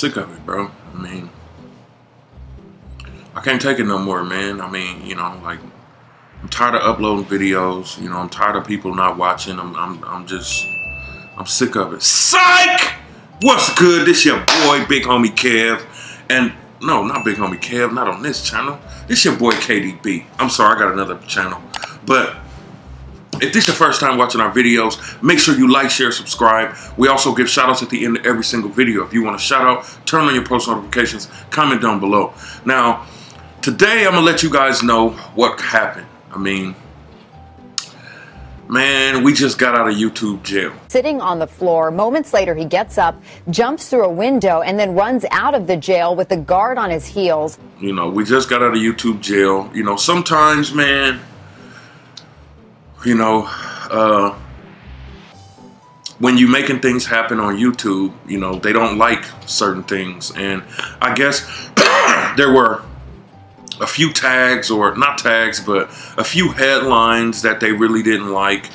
sick of it, bro. I mean, I can't take it no more, man. I mean, you know, like, I'm tired of uploading videos. You know, I'm tired of people not watching. I'm sick of it. Psych! What's good? This your boy, Big Homie Kev. And no, not Big Homie Kev, not on this channel. This your boy, KDB. I'm sorry, I got another channel. But if this is your first time watching our videos, make sure you like, share, subscribe. We also give shout outs at the end of every single video. If you want a shout out, turn on your post notifications, comment down below. Now, today I'm gonna let you guys know what happened. I mean, man, we just got out of YouTube jail. Sitting on the floor, moments later he gets up, jumps through a window, and then runs out of the jail with the guard on his heels. You know, we just got out of YouTube jail. You know, sometimes, man, you know, when you're making things happen on YouTube, you know, they don't like certain things. And I guess there were a few tags, or not tags, but a few headlines that they really didn't like.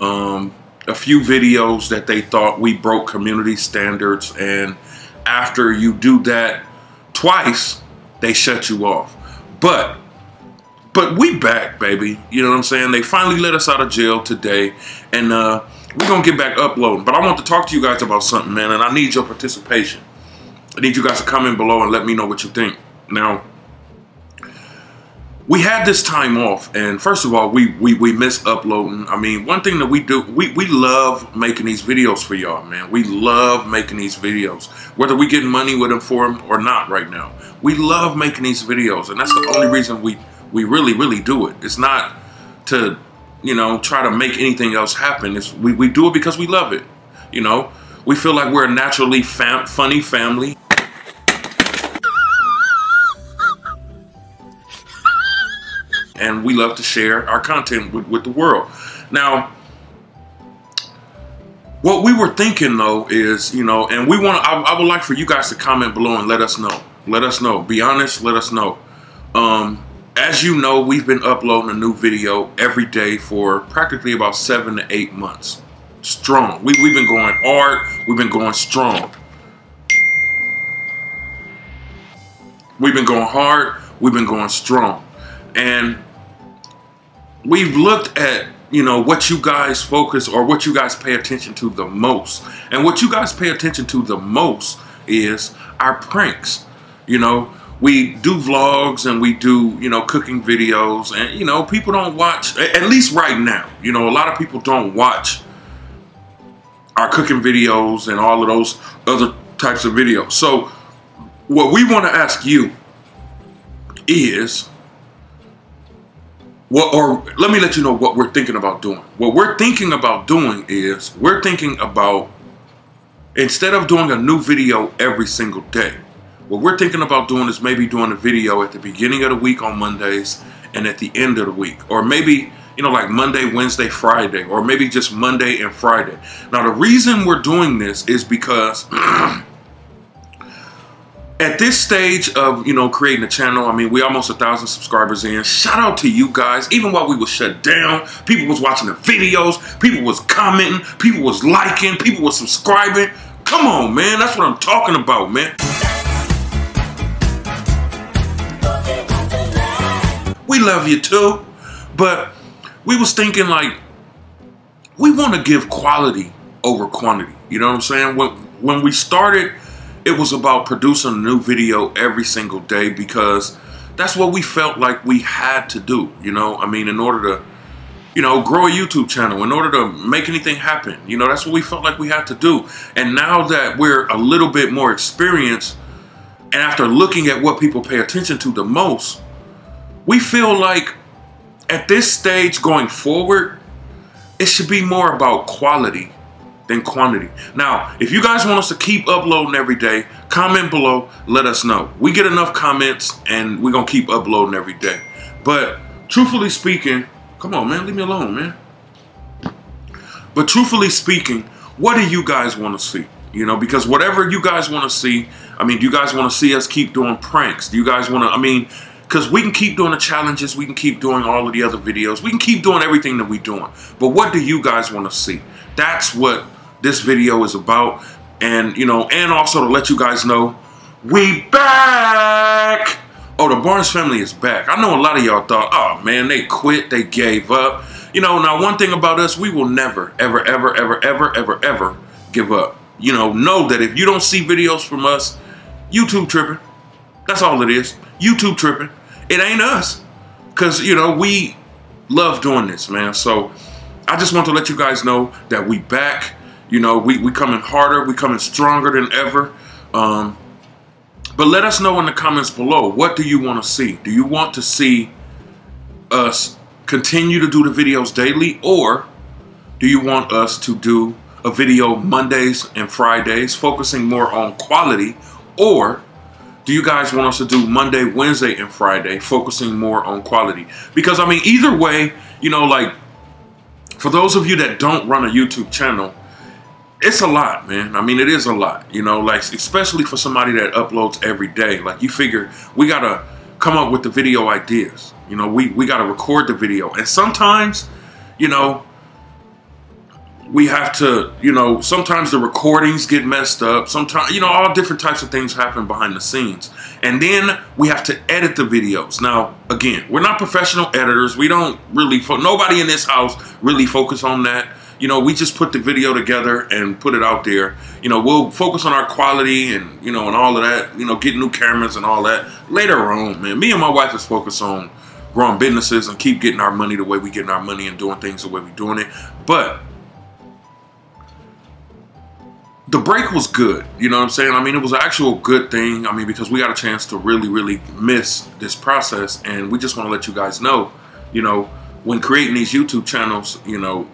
A few videos that they thought we broke community standards. And after you do that twice, they shut you off. But we back, baby. You know what I'm saying? They finally let us out of jail today, and we're gonna get back uploading. But I want to talk to you guys about something, man, and I need your participation. I need you guys to comment below and let me know what you think. Now, we had this time off, and first of all, we miss uploading. I mean, one thing that we do, we love making these videos for y'all, man. We love making these videos, whether we get money with them for them or not right now. We love making these videos, and that's the only reason we really do it. It's not to, you know, try to make anything else happen. It's, we do it because we love it. You know, we feel like we're a naturally funny family. And we love to share our content with the world. Now, what we were thinking though is, you know, and we want to, I would like for you guys to comment below and let us know. Let us know. Be honest, let us know. As you know, we've been uploading a new video every day for practically about 7 to 8 months. Strong. We've been going hard. We've been going strong. We've been going hard. We've been going strong. And we've looked at, you know, what you guys focus or what you guys pay attention to the most. And what you guys pay attention to the most is our pranks, you know. We do vlogs and we do, you know, cooking videos, and, you know, people don't watch, at least right now, you know, a lot of people don't watch our cooking videos and all of those other types of videos. So what we want to ask you is, let me let you know what we're thinking about doing. What we're thinking about doing is, we're thinking about, instead of doing a new video every single day, what we're thinking about doing is maybe doing a video at the beginning of the week on Mondays and at the end of the week. Or maybe, you know, like Monday, Wednesday, Friday, or maybe just Monday and Friday. Now, the reason we're doing this is because at this stage of, you know, creating a channel, I mean, we almost 1,000 subscribers in. Shout out to you guys. Even while we was shut down, people was watching the videos, people was commenting, people was liking, people was subscribing. Come on, man. That's what I'm talking about, man. We love you too, but we was thinking, like, we want to give quality over quantity. You know what I'm saying? When we started, it was about producing a new video every single day because that's what we felt like we had to do. You know, I mean, in order to, you know, grow a YouTube channel, in order to make anything happen, you know, that's what we felt like we had to do. And now that we're a little bit more experienced, and after looking at what people pay attention to the most, we feel like at this stage going forward, it should be more about quality than quantity. Now, if you guys want us to keep uploading every day, comment below, let us know. We get enough comments and we're going to keep uploading every day. But truthfully speaking, come on, man, leave me alone, man. But truthfully speaking, what do you guys want to see? You know, because whatever you guys want to see, I mean, do you guys want to see us keep doing pranks? Do you guys want to, I mean, because we can keep doing the challenges, we can keep doing all of the other videos, we can keep doing everything that we're doing. But what do you guys want to see? That's what this video is about. And, you know, and also to let you guys know We back! Oh, the Barnes family is back. I know a lot of y'all thought, oh man, they quit, they gave up. You know, now one thing about us, we will never, ever, ever, ever, ever, ever, ever give up. You know that if you don't see videos from us, YouTube tripping. That's all it is. YouTube tripping. It ain't us. Because, you know, we love doing this, man. So I just want to let you guys know that we back. You know, we coming harder. We coming stronger than ever. But let us know in the comments below, what do you want to see? Do you want to see us continue to do the videos daily, or do you want us to do a video Mondays and Fridays focusing more on quality, or do you guys want us to do Monday, Wednesday, and Friday focusing more on quality? Because, I mean, either way, you know, like, for those of you that don't run a YouTube channel, it's a lot, man. I mean, it is a lot, you know, like, especially for somebody that uploads every day. Like, you figure we got to come up with the video ideas. You know, we got to record the video. And sometimes, you know, we have to, you know, sometimes the recordings get messed up. Sometimes, you know, all different types of things happen behind the scenes. And then we have to edit the videos. Now, again, we're not professional editors. We don't really, nobody in this house really focus on that. You know, we just put the video together and put it out there. You know, we'll focus on our quality and, you know, and all of that. You know, get new cameras and all that later on, man. Me and my wife is focused on growing businesses and keep getting our money the way we getting our money and doing things the way we doing it. But the break was good. You know what I'm saying? I mean, it was an actual good thing. I mean, because we got a chance to really, really miss this process. And we just want to let you guys know, you know, when creating these YouTube channels, you know,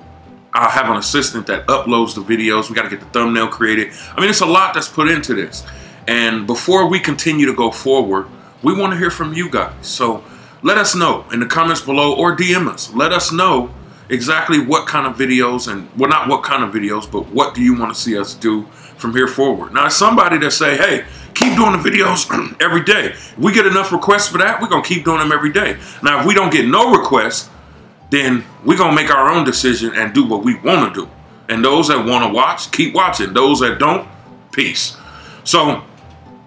I'll have an assistant that uploads the videos. We got to get the thumbnail created. I mean, it's a lot that's put into this. And before we continue to go forward, we want to hear from you guys. So let us know in the comments below or DM us. Let us know exactly what kind of videos and, well, not what kind of videos, but what do you want to see us do from here forward? Now, somebody that say, hey, keep doing the videos every day. If we get enough requests for that, we're going to keep doing them every day. Now, if we don't get no requests, then we're going to make our own decision and do what we want to do. And those that want to watch, keep watching. Those that don't, peace. So,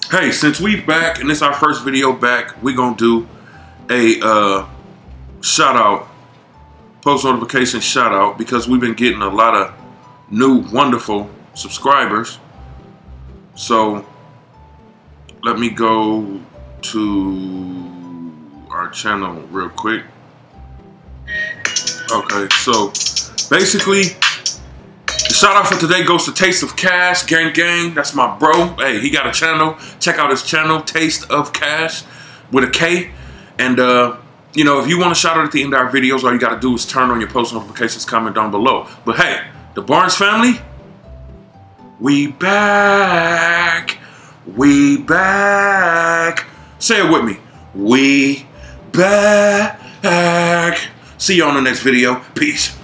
hey, since we're back and it's our first video back, we're going to do a shout out, post notification shout out, because we've been getting a lot of new wonderful subscribers. So, let me go to our channel real quick. Okay, so basically, the shout out for today goes to Taste of Cash, gang gang. That's my bro. Hey, he got a channel. Check out his channel, Taste of Cash, with a K. And you know, if you want to shout out at the end of our videos, all you got to do is turn on your post notifications, comment down below. But hey, the Barnes family, we back, we back. Say it with me, we back. See you on the next video. Peace.